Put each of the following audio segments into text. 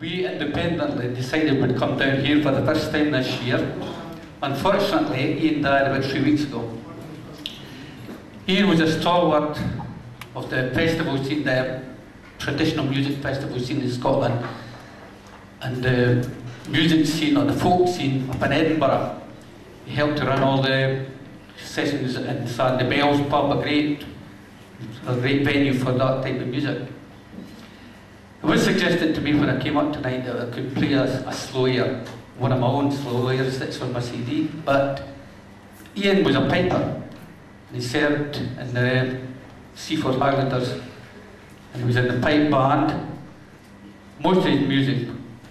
we independently decided we'd come down here for the first time this year. Unfortunately, Ian died about 3 weeks ago. Ian was a stalwart of the festival scene, the traditional music festival scene in Scotland, and the music scene or the folk scene up in Edinburgh. He helped to run all the sessions in Sandy Bell's pub, a great venue for that type of music. It was suggested to me when I came up tonight that I could play a slow air, one of my own slow airs that's on my CD, but Ian was a piper, and he served in the Seaforth Highlanders, and he was in the pipe band. Most of his music,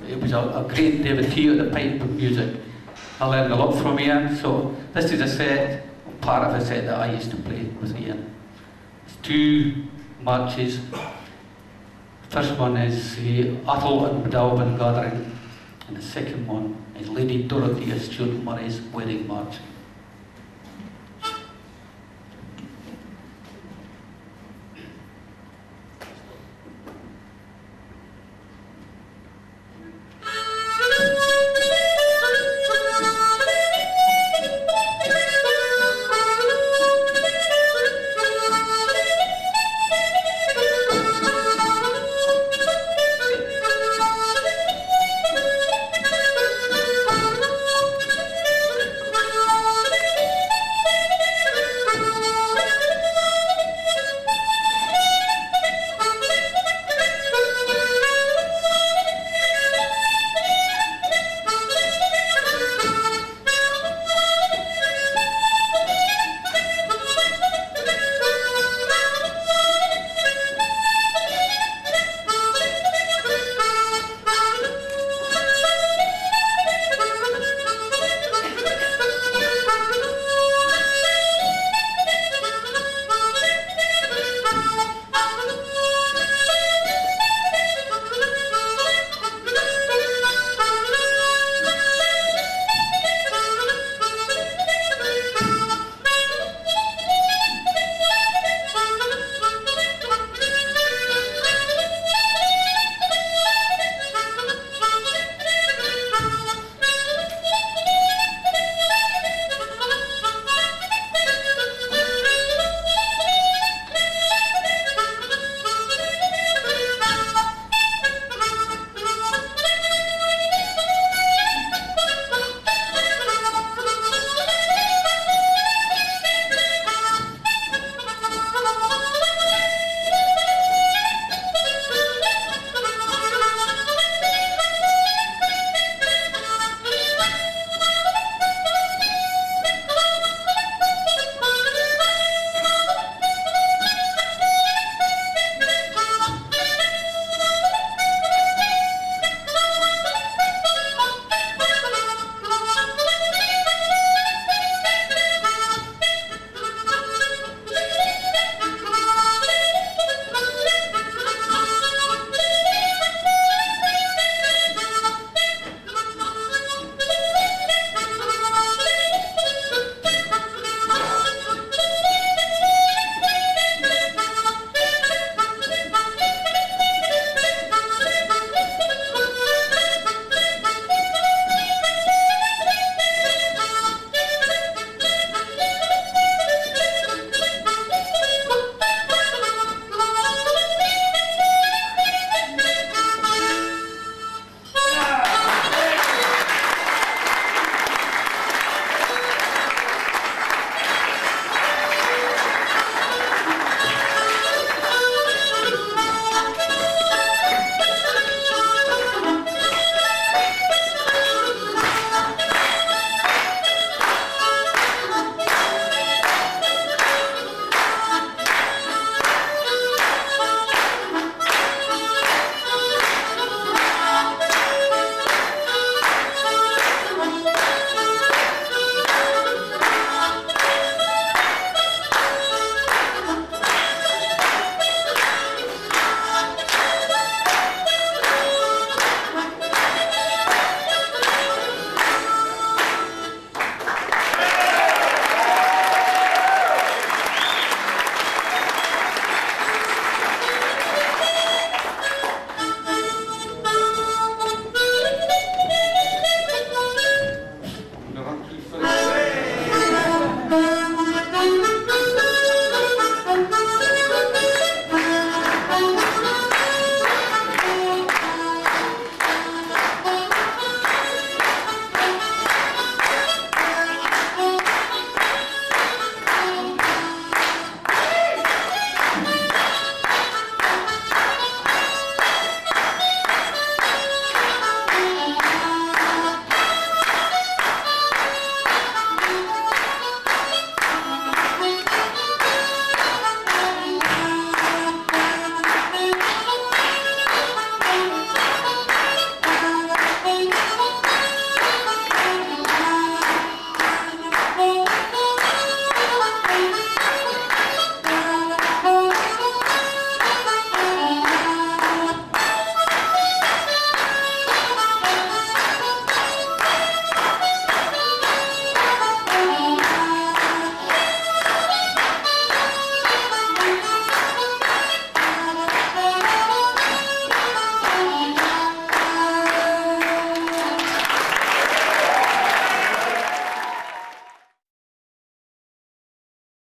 it was a great devotee of the pipe music. I learned a lot from Ian, so this is a set, part of a set that I used to play with Ian. It's two marches. First one is the Atholl and Badenoch gathering, and the second one is Lady Dorothea Stuart Murray's Wedding March.